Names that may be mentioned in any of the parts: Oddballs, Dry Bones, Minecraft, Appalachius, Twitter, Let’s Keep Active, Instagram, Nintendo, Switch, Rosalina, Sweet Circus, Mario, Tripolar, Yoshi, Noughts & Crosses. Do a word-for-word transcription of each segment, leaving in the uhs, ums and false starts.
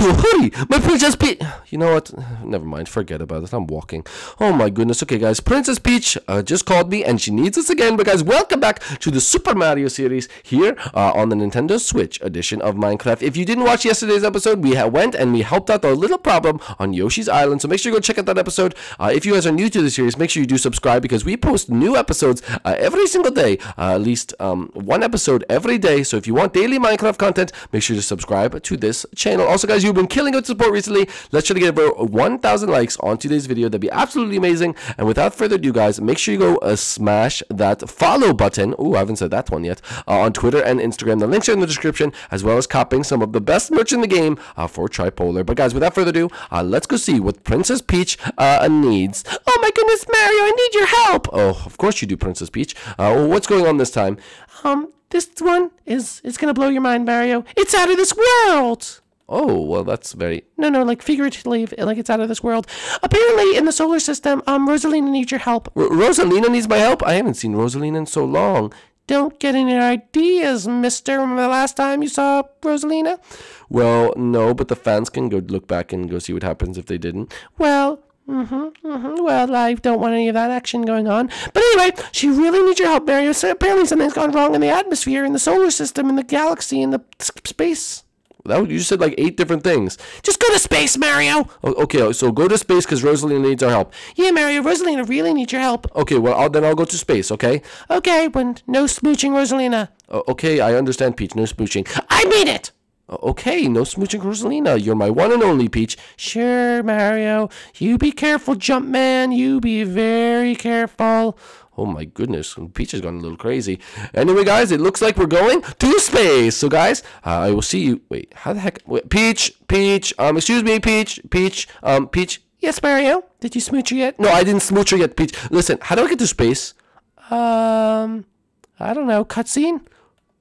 need to hurry. My Princess Peach. You know what? Never mind. Forget about it. I'm walking. Oh my goodness. Okay, guys. Princess Peach uh, just called me, and she needs us again. But guys, welcome back to the Super Mario series here uh, on the Nintendo Switch edition of Minecraft. If you didn't watch yesterday's episode, we went and we helped out our little problem on Yoshi's Island. So make sure you go check out that episode. Uh, if you guys are new to the series, make sure you do subscribe because we post new episodes uh, every single day. Uh, at least um, one episode every day. So if you want daily Minecraft content, make sure to subscribe to this channel. Also, guys, you've been killing it with support recently. Let's try to get over one thousand likes on today's video. That'd be absolutely amazing. And without further ado, guys, make sure you go uh, smash that follow button. Oh, I haven't said that one yet. Uh, on Twitter and Instagram. The links are in the description, as well as copying some of the best merch in the game uh, for Tripolar. But, guys, without further ado, uh, let's go see what Princess Peach uh, needs. Oh, my goodness, Mario, I need your help. Oh, of course you do, Princess Peach. Uh, well, what's going on this time? Um... This one is, it's gonna blow your mind, Mario. It's out of this world! Oh, well, that's very... No, no, like, figuratively, like, it's out of this world. Apparently, in the solar system, um, Rosalina needs your help. R Rosalina needs my help? I haven't seen Rosalina in so long. Don't get any ideas, mister, from the last time you saw Rosalina? Well, no, but the fans can go look back and go see what happens if they didn't. Well... Mm-hmm, mm-hmm. Well, I don't want any of that action going on. But anyway, she really needs your help, Mario. So apparently something's gone wrong in the atmosphere, in the solar system, in the galaxy, in the space. That was, you said like eight different things. Just go to space, Mario! Okay, so go to space because Rosalina needs our help. Yeah, Mario, Rosalina really needs your help. Okay, well, I'll, then I'll go to space, okay? Okay, but no smooching, Rosalina. Uh, okay, I understand, Peach. No smooching. I mean it! Okay, no smooching Rosalina. You're my one and only, Peach. Sure, Mario. You be careful, Jumpman. You be very careful. Oh my goodness, Peach has gone a little crazy. Anyway, guys, it looks like we're going to space. So, guys, uh, I will see you. Wait, how the heck? Wait, Peach, Peach. Um, excuse me, Peach, Peach, um, Peach. Yes, Mario. Did you smooch her yet? No, I didn't smooch her yet, Peach. Listen, how do I get to space? Um, I don't know. Cutscene.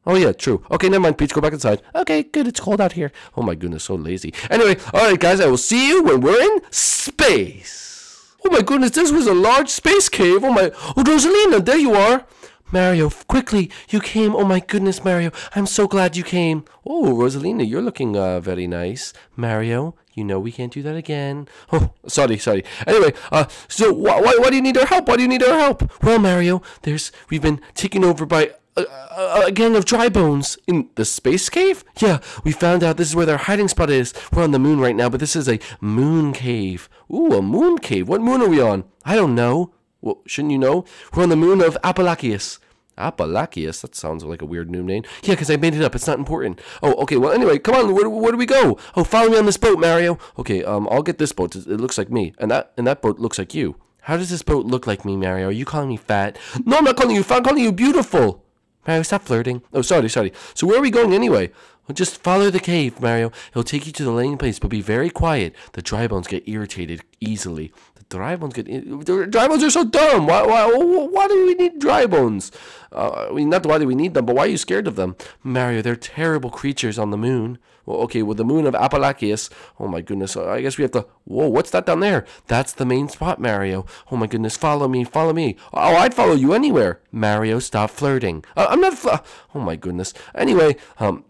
Oh, yeah, true. Okay, never mind, Peach. Go back inside. Okay, good. It's cold out here. Oh, my goodness. So lazy. Anyway, all right, guys. I will see you when we're in space. Oh, my goodness. This was a large space cave. Oh, my. Oh, Rosalina, there you are. Mario, quickly. You came. Oh, my goodness, Mario. I'm so glad you came. Oh, Rosalina, you're looking uh, very nice. Mario, you know we can't do that again. Oh, sorry, sorry. Anyway, uh, so wh why, why do you need our help? Why do you need our help? Well, Mario, there's we've been taken over by... A, a, a gang of dry bones in the space cave? Yeah, we found out this is where their hiding spot is. We're on the moon right now, but this is a moon cave. Ooh, a moon cave. What moon are we on? I don't know. Well, shouldn't you know? We're on the moon of Appalachius. Appalachius? That sounds like a weird new name. Yeah, because I made it up. It's not important. Oh, okay. Well, anyway, come on. Where, where do we go? Oh, follow me on this boat, Mario. Okay, um, I'll get this boat. It looks like me. And that, and that boat looks like you. How does this boat look like me, Mario? Are you calling me fat? No, I'm not calling you fat. I'm calling you beautiful. Mario, stop flirting. Oh, sorry, sorry. So where are we going anyway? Well, just follow the cave, Mario. He'll take you to the landing place, but be very quiet. The dry bones get irritated easily. The dry bones get... The dry bones are so dumb. Why, why, why do we need dry bones? Uh, I mean, not why do we need them, but why are you scared of them? Mario, they're terrible creatures on the moon. Well, okay, well, the moon of Appalachius. Oh, my goodness. I guess we have to... Whoa, what's that down there? That's the main spot, Mario. Oh, my goodness. Follow me. Follow me. Oh, I'd follow you anywhere. Mario, stop flirting. Uh, I'm not... Fl oh, my goodness. Anyway, um...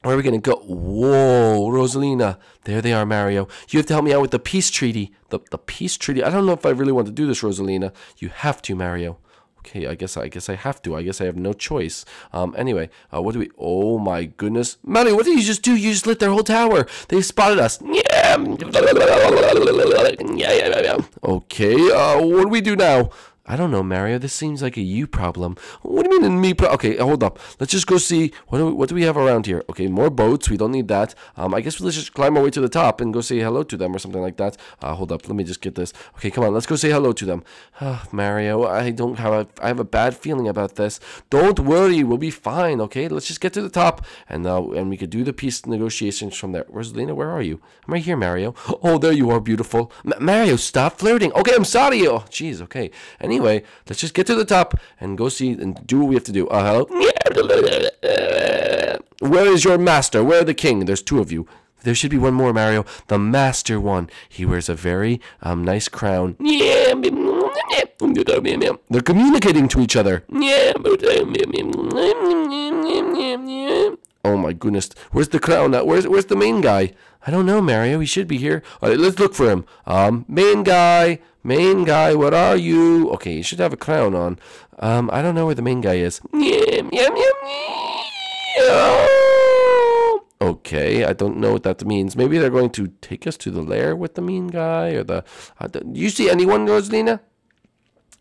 where are we going to go? Whoa, Rosalina. There they are, Mario. You have to help me out with the peace treaty. The, the peace treaty? I don't know if I really want to do this, Rosalina. You have to, Mario. Okay, I guess I guess I have to. I guess I have no choice. Um, anyway, uh, what do we... Oh, my goodness. Mario, what did you just do? You just lit their whole tower. They spotted us. Okay, uh, what do we do now? I don't know, Mario. This seems like a you problem. What do you mean a me problem? Okay, hold up. Let's just go see. What do, we, what do we have around here? Okay, more boats. We don't need that. Um, I guess let's just climb our way to the top and go say hello to them or something like that. Uh, hold up. Let me just get this. Okay, come on. Let's go say hello to them. Uh, Mario, I don't have a, I have a bad feeling about this. Don't worry. We'll be fine, okay? Let's just get to the top, and uh, and we could do the peace negotiations from there. Rosalina, where are you? I'm right here, Mario. Oh, there you are, beautiful. M Mario, stop flirting. Okay, I'm sorry. Oh, jeez, okay. And anyway, let's just get to the top and go see and do what we have to do. Uh, hello? Where is your master? Where are the king? There's two of you. There should be one more, Mario. The master one. He wears a very um, nice crown. They're communicating to each other. Oh my goodness. Where's the clown at? Where's, where's the main guy? I don't know, Mario. He should be here. All right, let's look for him. Um, main guy. Main guy, what are you? Okay, you should have a clown on. Um, I don't know where the main guy is. Okay, I don't know what that means. Maybe they're going to take us to the lair with the mean guy or the... Uh, do you see anyone, Rosalina?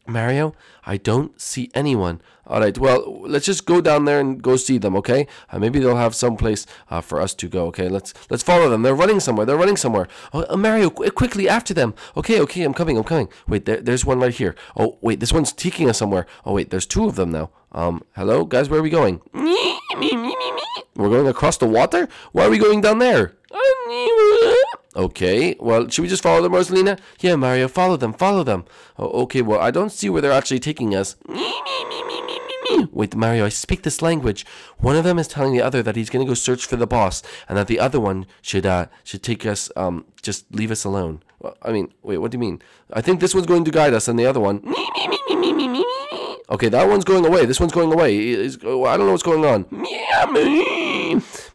Mario, I don't see anyone. All right, well, let's just go down there and go see them, okay? Uh, maybe they'll have some place uh, for us to go, okay? Let's let's follow them. They're running somewhere. They're running somewhere. Oh, uh, Mario, qu quickly after them. Okay, okay, I'm coming, I'm coming. Wait, there, there's one right here. Oh, wait, this one's taking us somewhere. Oh, wait, there's two of them now. Um, hello, guys, where are we going? We're going across the water? Why are we going down there? Okay, well, should we just follow them, Rosalina? Yeah, Mario, follow them, follow them. Oh, okay, well, I don't see where they're actually taking us. Wait, Mario, I speak this language. One of them is telling the other that he's going to go search for the boss, and that the other one should uh, should take us, um, just leave us alone. Well, I mean, wait, what do you mean? I think this one's going to guide us, and the other one... Okay, that one's going away. This one's going away. It's, oh, I don't know what's going on.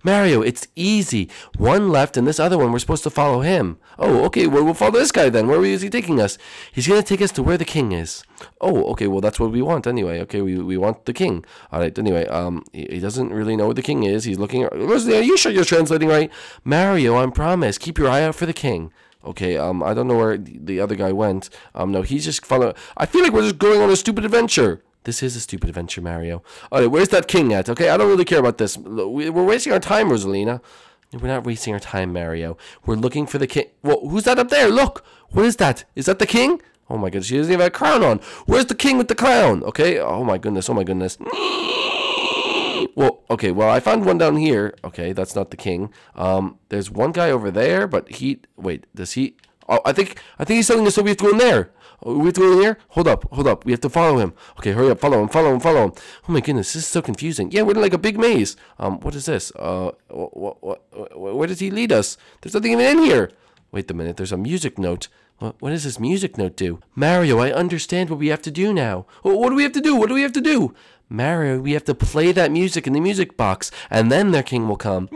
Mario, it's easy. One left and this other one, we're supposed to follow him. Oh, okay, well, we'll follow this guy then. Where is he taking us? He's going to take us to where the king is. Oh, okay, well, that's what we want anyway. Okay, we, we want the king. All right, anyway, um, he, he doesn't really know where the king is. He's looking... Rosalina, are you sure you're translating right? Mario, I promise. Keep your eye out for the king. Okay, um, I don't know where the other guy went. Um, no, he's just following... I feel like we're just going on a stupid adventure. This is a stupid adventure, Mario. All right, where's that king at? Okay, I don't really care about this. We're wasting our time, Rosalina. We're not wasting our time, Mario. We're looking for the king. Well, who's that up there? Look! What is that? Is that the king? Oh, my goodness, she doesn't even have a crown on. Where's the king with the crown? Okay, oh, my goodness, oh, my goodness. Well, okay, well, I found one down here. Okay, that's not the king. Um, there's one guy over there, but he... Wait, does he... Oh, I think I think he's telling us that we have to go in there. Oh, we have to go in here? Hold up, hold up. We have to follow him. Okay, hurry up. Follow him, follow him, follow him. Oh, my goodness, this is so confusing. Yeah, we're in, like, a big maze. Um, what is this? Uh, what, what, where does he lead us? There's nothing even in here. Wait a minute, there's a music note. What, what does this music note do? Mario, I understand what we have to do now. What, what do we have to do? What do we have to do? Mario, we have to play that music in the music box, and then their king will come.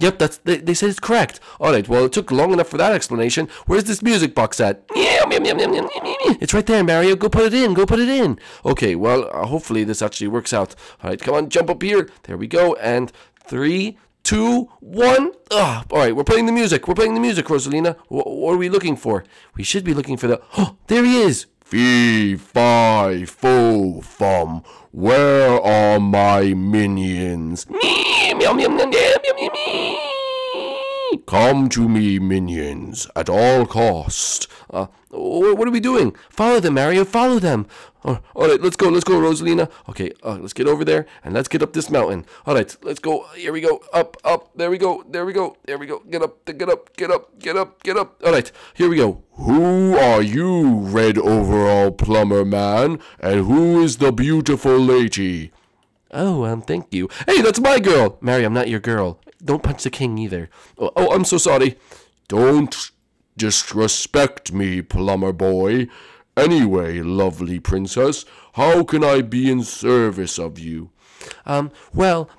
Yep, that's they, they said it's correct. All right, well, it took long enough for that explanation. Where's this music box at? It's right there, Mario. Go put it in. Go put it in. Okay, well, uh, hopefully this actually works out. All right, come on, jump up here. There we go, and three... Two, one. Ugh. All right, we're playing the music. We're playing the music, Rosalina. What, what are we looking for? We should be looking for the... Oh, there he is. Fee, fi, fo, fum. Where are my minions? Come to me, minions, at all cost. Uh, what are we doing? Follow them, Mario. Follow them. Oh, all right, let's go, let's go, Rosalina. Okay, uh, let's get over there, and let's get up this mountain. All right, let's go. Here we go. Up, up. There we go. There we go. There we go. Get up, get up, get up, get up, get up. All right, here we go. Who are you, red overall plumber man? And who is the beautiful lady? Oh, um, thank you. Hey, that's my girl. Mario, I'm not your girl. Don't punch the king either. Oh, oh I'm so sorry. Don't disrespect me, plumber boy. Anyway, lovely princess, how can I be in service of you? Um, well,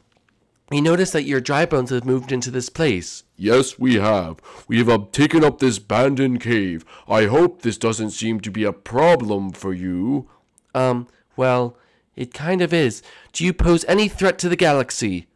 we noticed that your dry bones have moved into this place. Yes, we have. We have taken up this abandoned cave. I hope this doesn't seem to be a problem for you. Um, well, it kind of is. Do you pose any threat to the galaxy?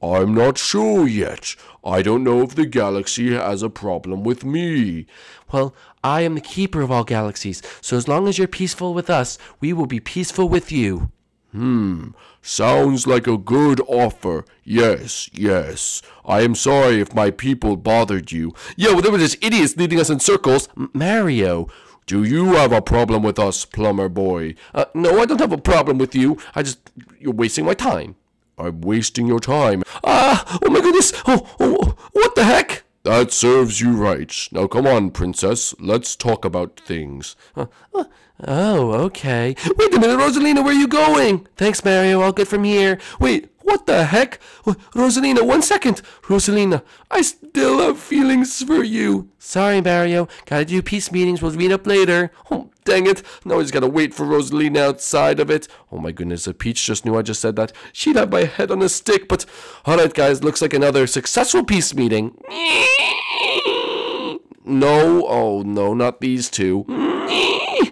I'm not sure yet. I don't know if the galaxy has a problem with me. Well, I am the keeper of all galaxies, so as long as you're peaceful with us, we will be peaceful with you. Hmm, sounds like a good offer. Yes, yes. I am sorry if my people bothered you. Yeah, well, there were just idiots leading us in circles. M- Mario... Do you have a problem with us, plumber boy? Uh, no, I don't have a problem with you. I just... You're wasting my time. I'm wasting your time. Ah! Oh my goodness! Oh, oh, what the heck? That serves you right. Now come on, princess. Let's talk about things. Uh, uh, oh, okay. Wait a minute, Rosalina, where are you going? Thanks, Mario. All good from here. Wait, What the heck? Rosalina, one second. Rosalina, I still have feelings for you. Sorry, Mario. Gotta do peace meetings. We'll meet up later. Oh, dang it. Now I just gotta wait for Rosalina outside of it. Oh my goodness, a Peach just knew I just said that. She'd have my head on a stick, but... Alright, guys, looks like another successful peace meeting. No, oh no, not these two.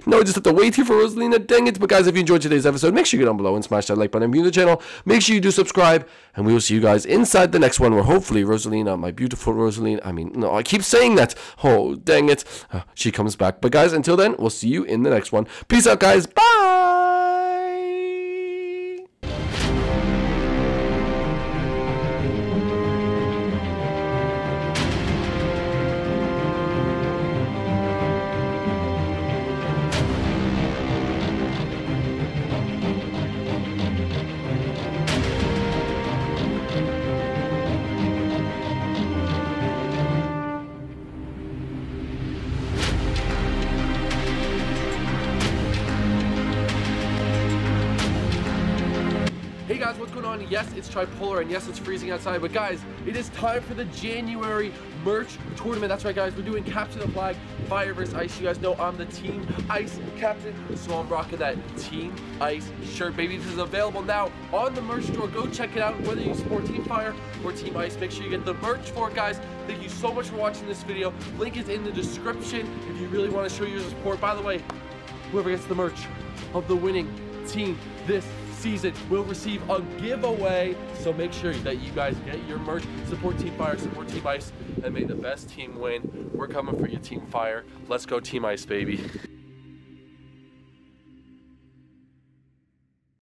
No, I just have to wait here for Rosalina. Dang it. But guys, if you enjoyed today's episode, make sure you go down below and smash that like button and view the channel. Make sure you do subscribe. And we will see you guys inside the next one where hopefully Rosalina, my beautiful Rosalina. I mean, no, I keep saying that. Oh, dang it. Uh, she comes back. But guys, until then, we'll see you in the next one. Peace out, guys. Bye. Yes, it's Tripolar, and yes, it's freezing outside, but guys, it is time for the January merch tournament. That's right, guys, we're doing Captain the Flag, Fire versus Ice. You guys know I'm the Team Ice captain, so I'm rocking that Team Ice shirt, baby. This is available now on the merch store. Go check it out, whether you support Team Fire or Team Ice. Make sure you get the merch for it, guys. Thank you so much for watching this video. Link is in the description if you really want to show your support. By the way, whoever gets the merch of the winning team this season will receive a giveaway, so make sure that you guys get your merch, support Team Fire, support Team Ice, and may the best team win. We're coming for you, Team Fire. Let's go, Team Ice, baby.